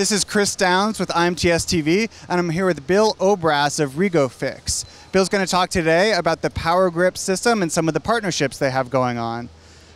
This is Chris Downs with IMTS-TV, and I'm here with Bill Obras of REGO-FIX. Bill's going to talk today about the powRgrip system and some of the partnerships they have going on.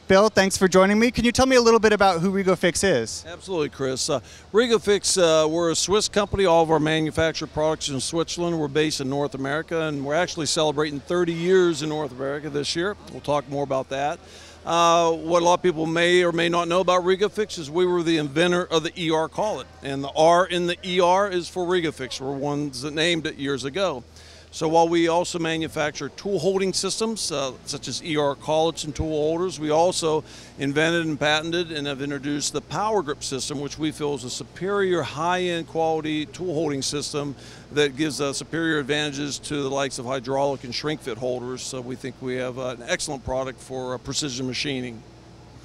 Bill, thanks for joining me. Can you tell me a little bit about who REGO-FIX is? Absolutely, Chris. REGO-FIX, we're a Swiss company. All of our manufactured products are in Switzerland. We're based in North America, and we're actually celebrating 30 years in North America this year. We'll talk more about that. What a lot of people may or may not know about REGO-FIX is we were the inventor of the ER collet, and the R in the ER is for REGO-FIX. We're ones that named it years ago. So while we also manufacture tool holding systems, such as ER collets and tool holders, we also invented and patented and have introduced the powRgrip system, which we feel is a superior high-end quality tool holding system that gives superior advantages to the likes of hydraulic and shrink fit holders. So we think we have an excellent product for precision machining.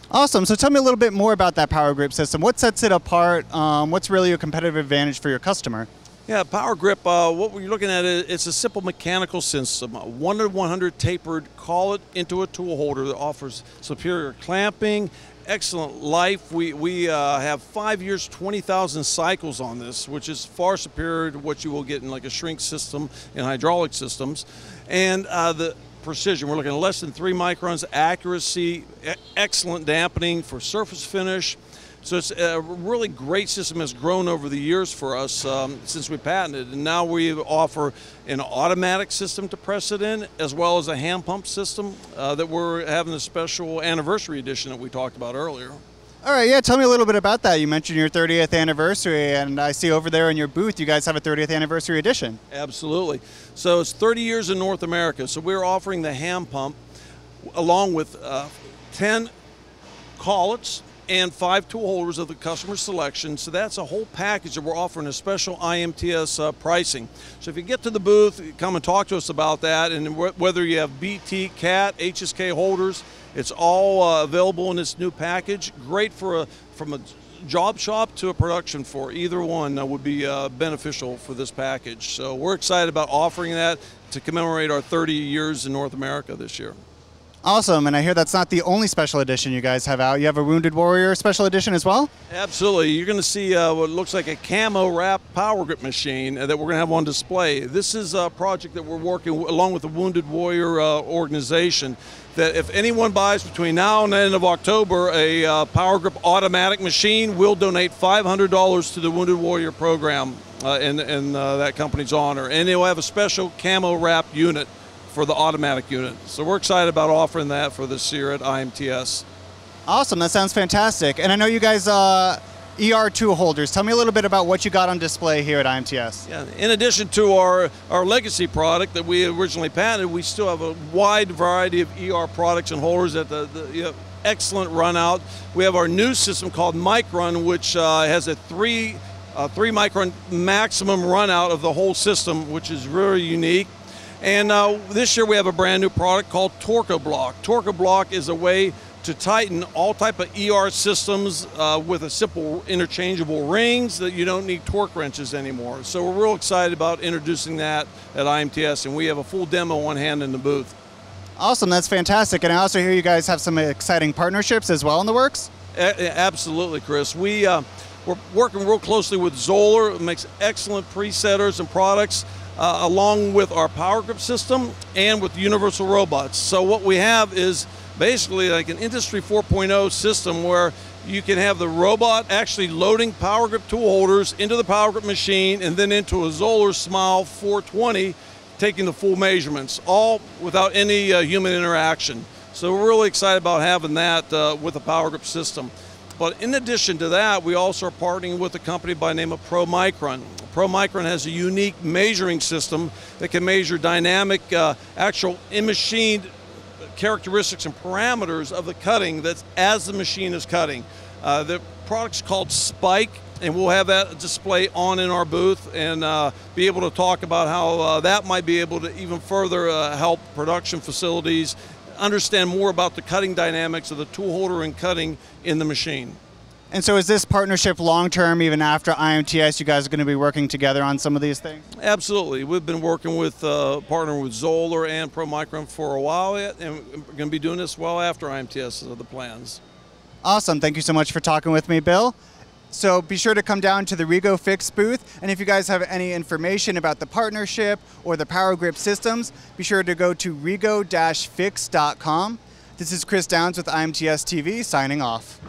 Awesome. So tell me a little bit more about that powRgrip system. What sets it apart? What's really a competitive advantage for your customer? Yeah, powRgrip, what we're looking at is it's a simple mechanical system, a 1-to-100 tapered collet into a tool holder that offers superior clamping, excellent life. We have 5 years, 20,000 cycles on this, which is far superior to what you will get in like a shrink system and hydraulic systems. And the precision, we're looking at less than 3 microns accuracy, excellent dampening for surface finish. So it's a really great system that's grown over the years for us since we patented. And now we offer an automatic system to press it in, as well as a hand pump system that we're having a special anniversary edition that we talked about earlier. All right, yeah, tell me a little bit about that. You mentioned your 30th anniversary, and I see over there in your booth you guys have a 30th anniversary edition. Absolutely. So it's 30 years in North America. So we're offering the hand pump along with 10 collets and 5 tool holders of the customer selection. So that's a whole package that we're offering a special IMTS pricing. So if you get to the booth, come and talk to us about that. And whether you have BT, CAT, HSK holders, it's all available in this new package. Great for from a job shop to a production floor. Either one would be beneficial for this package. So we're excited about offering that to commemorate our 30 years in North America this year. Awesome, and I hear that's not the only special edition you guys have out. You have a Wounded Warrior special edition as well? Absolutely. You're going to see what looks like a camo-wrapped powRgrip machine that we're going to have on display. This is a project that we're working along with the Wounded Warrior organization, that if anyone buys between now and the end of October a powRgrip automatic machine, we'll donate $500 to the Wounded Warrior program in that company's honor. And they'll have a special camo-wrapped unit for the automatic unit. So we're excited about offering that for this year at IMTS. Awesome, that sounds fantastic. And I know you guys ER tool holders. Tell me a little bit about what you got on display here at IMTS. Yeah, in addition to our legacy product that we originally patented, we still have a wide variety of ER products and holders at the excellent run out. We have our new system called Micron, which has a 3 micron maximum run out of the whole system, which is really unique. And this year we have a brand new product called TorcaBlock. TorcaBlock is a way to tighten all type of ER systems with a simple interchangeable rings that you don't need torque wrenches anymore. So we're real excited about introducing that at IMTS, and we have a full demo on hand in the booth. Awesome, that's fantastic. And I also hear you guys have some exciting partnerships as well in the works? Absolutely, Chris. We're working real closely with Zoller. It makes excellent presetters and products. Along with our powRgrip system and with universal robots. So what we have is basically like an industry 4.0 system where you can have the robot actually loading powRgrip tool holders into the powRgrip machine and then into a Zoller Smile 420, taking the full measurements, all without any human interaction. So we're really excited about having that with the powRgrip system. But in addition to that, we also are partnering with a company by the name of ProMicron. ProMicron has a unique measuring system that can measure dynamic, actual in-machined characteristics and parameters of the cutting that's as the machine is cutting. The product's called Spike, and we'll have that display on in our booth and be able to talk about how that might be able to even further help production facilities understand more about the cutting dynamics of the tool holder and cutting in the machine. And so is this partnership long-term, even after IMTS, you guys are going to be working together on some of these things? Absolutely. We've been working with, partnering with Zoller and ProMicron for a while yet, and we're going to be doing this well after IMTS is the plans. Awesome. Thank you so much for talking with me, Bill. So be sure to come down to the REGO-FIX booth, and if you guys have any information about the partnership or the powRgrip systems, be sure to go to rego-fix.com. This is Chris Downs with IMTS-TV signing off.